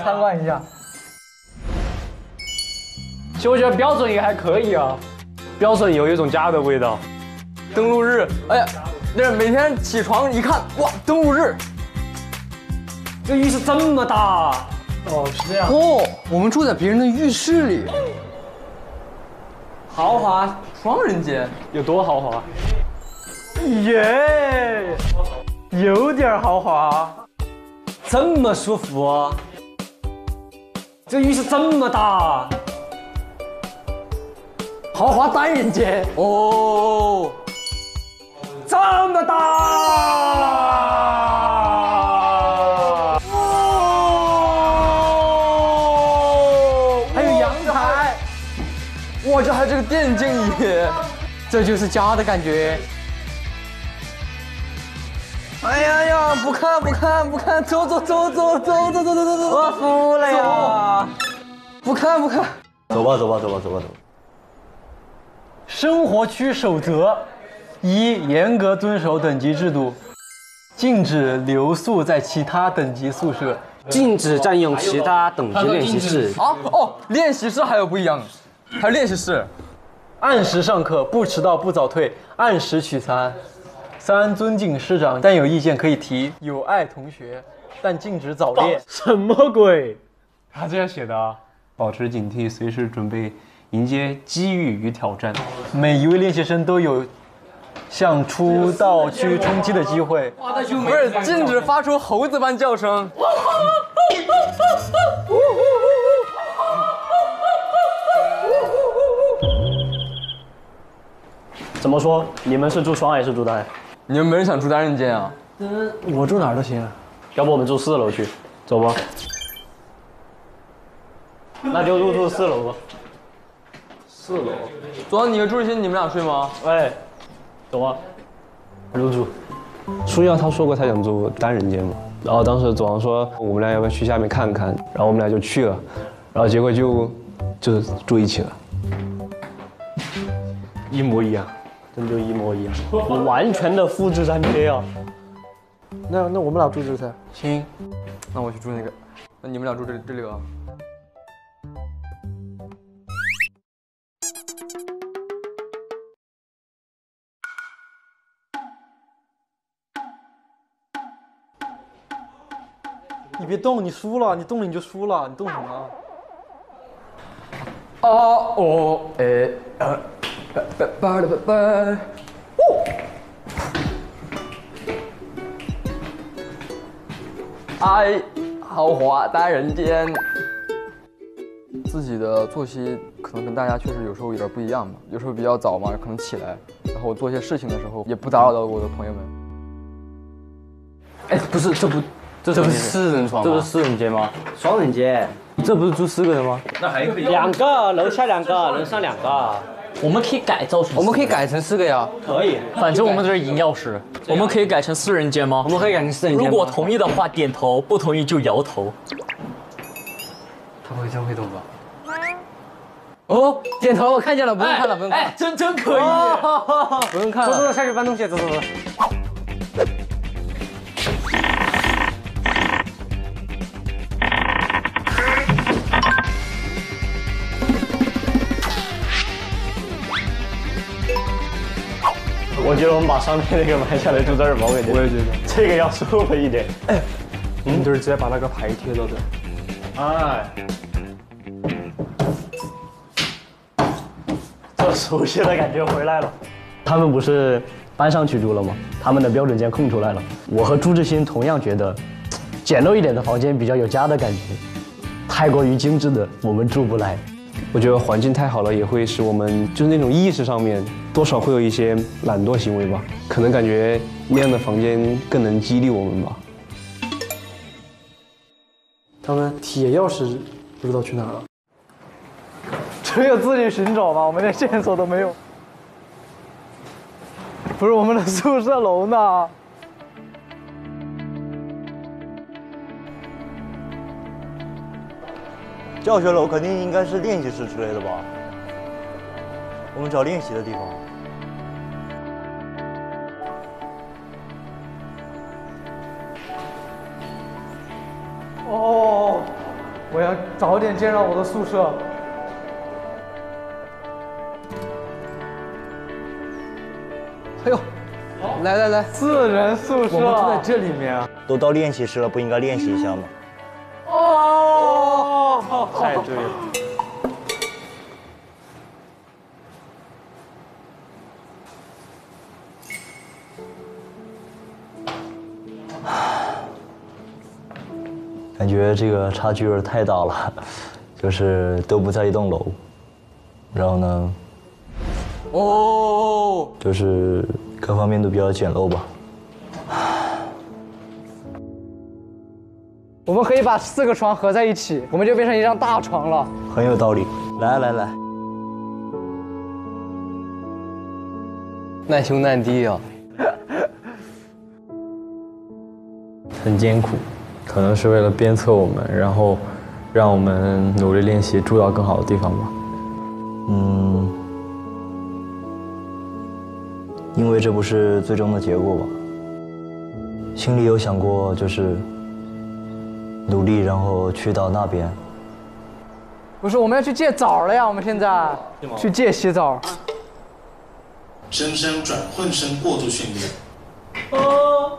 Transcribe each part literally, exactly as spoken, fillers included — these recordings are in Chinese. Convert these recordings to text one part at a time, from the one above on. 参观一下，休学标准也还可以啊，标准有一种家的味道。登录日，哎呀，那每天起床一看，哇，登录日，这浴室这么大，哦，是这样。哦，我们住在别人的浴室里，豪华双人间有多豪华？耶，有点豪华，这么舒服啊。 这浴室这么大，豪华单人间哦，这么大哦，还有阳台，哇，这还有这个电竞椅，这就是家的感觉。哎呀呀，不看不看不看，走走走走走走走走走走，我服了呀！ 不看不看，走吧走吧走吧走吧走。生活区守则：一、严格遵守等级制度，禁止留宿在其他等级宿舍，禁止占用其他等级练习室。啊哦，练习室还有不一样的，还有练习室。按时上课，不迟到不早退，按时取餐。三、尊敬师长，但有意见可以提，友爱同学，但禁止早恋。什么鬼？他这样写的啊。 保持警惕，随时准备迎接机遇与挑战。每一位练习生都有向出道区冲击的机会。不是，禁止发出猴子般叫声。怎么说？你们是住双还是住单？你们没人想住单人间啊？嗯，我住哪儿都行。要不我们住四楼去？走吧。 那就入住四楼吧。四楼，昨晚你和朱志新你们俩睡吗？哎，走啊，入住。舒耀他说过他想住单人间嘛，然后当时左昂说我们俩要不要去下面看看，然后我们俩就去了，然后结果就就住一起了，一模一样，真就一模一样，完全的复制粘贴啊。那那我们俩住这噻？行，那我去住那个，那你们俩住这这里啊。 你别动，你输了，你动了你就输了，你动什么？啊哦哎啊，拜拜拜了拜拜，哦，哎，豪华单人间。自己的作息可能跟大家确实有时候有点不一样吧，有时候比较早嘛，可能起来，然后我做一些事情的时候也不打扰到我的朋友们。哎，不是，这不。 这不是四人床吗？这不是四人间吗？双人间，这不是住四个人吗？那还可以两个，楼下两个，楼上两个。我们可以改造成，我们可以改成四个呀。可以，反正我们都是银钥匙。我们可以改成四人间吗？我们可以改成四人间。如果同意的话点头，不同意就摇头。他会，他会动吧？哦，点头，我看见了，不用看了，不用看了。哎，真真可以，不用看了。走走走，下去搬东西，走走走。 我觉得我们把上面那个买下来住这儿吧，我感觉。我也觉得这个要舒服一点。哎，我们就是直接把那个牌贴到这儿。哎，这熟悉的感觉回来了。他们不是搬上去住了吗？他们的标准间空出来了。我和朱志新同样觉得，简陋一点的房间比较有家的感觉，太过于精致的我们住不来。我觉得环境太好了，也会使我们就是那种意识上面。 多少会有一些懒惰行为吧，可能感觉那样的房间更能激励我们吧。他们铁钥匙不知道去哪了，只有自己寻找吧，我们连线索都没有。不是我们的宿舍楼呢？教学楼肯定应该是练习室之类的吧。 我们找练习的地方。哦，我要早点见到我的宿舍。哎呦，来来来，四人宿舍，我们住在这里面啊。都到练习室了，不应该练习一下吗？哦，太对了。感觉这个差距有点太大了，就是都不在一栋楼，然后呢，哦，就是各方面都比较简陋吧。我们可以把四个床合在一起，我们就变成一张大床了。很有道理，来来来，难兄难弟啊，很艰苦。 可能是为了鞭策我们，然后让我们努力练习，住到更好的地方吧。嗯，因为这不是最终的结果吧？心里有想过，就是努力，然后去到那边。不是，我们要去借枣了呀！我们现在去借洗枣。深深转混声过度训练。哦。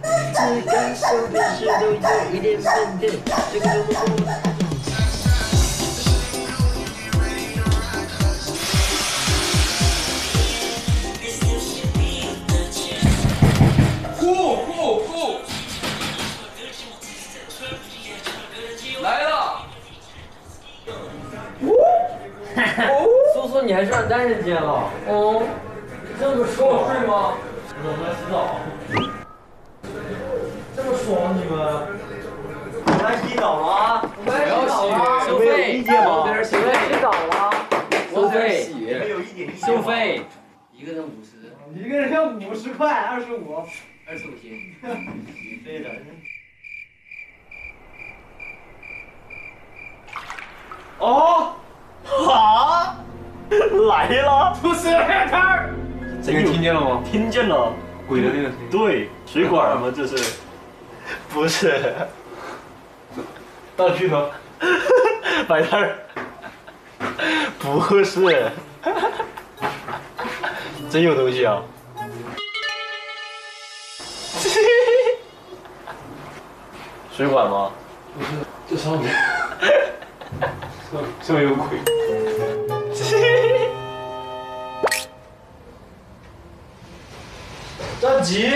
只感受的事都有一点笨笨，这个都不懂。酷酷酷！来了！哦，苏苏，你还上单人间了？哦，这么说会吗？我们洗澡。 这么爽你们！我来洗澡了，我来洗澡了，收费，我在这洗澡了，收费，收费，一个人五十，一个人要五十块，二十五，二十五斤，免费的。哦，啊，来了，不是黑摊儿，这个听见了吗？听见了，鬼的那个声音，对，水管吗？这是。 不是，大巨头，摆摊儿，不是，真有东西啊！水管吗？不是，这上面，上上面有鬼。着急。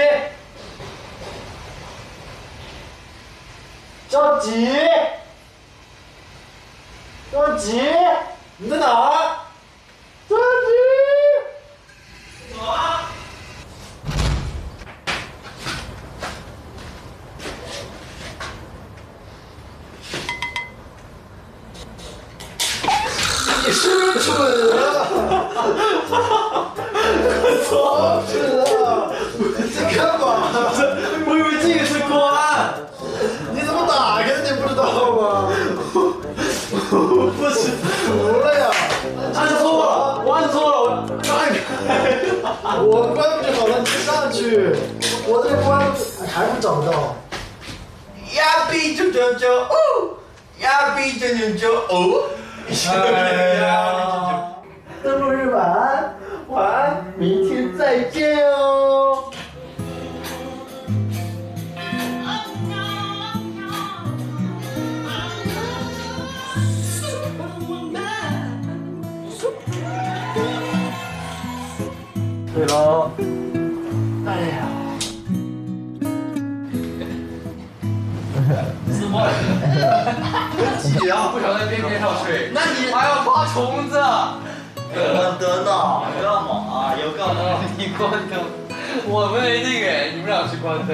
着急，着急，你在哪儿？着急，走啊！你是不是蠢啊？我操！蠢啊！你在干嘛？我以为这个是公安。 哪个你不知道吗？我不是服了呀！按错了，我按错了，我站开！我关不好了，你上去！我这关还不找不到。呀比啾啾啾哦，呀比啾啾啾哦。哎呀！邓博士晚安，晚安，明天再见哦。 对喽，哎呀，自摸，挤啊！不常在边边上睡，那你还要抓虫子？得得呢，干嘛？有干嘛？你关灯，我们那个，你们俩去关灯。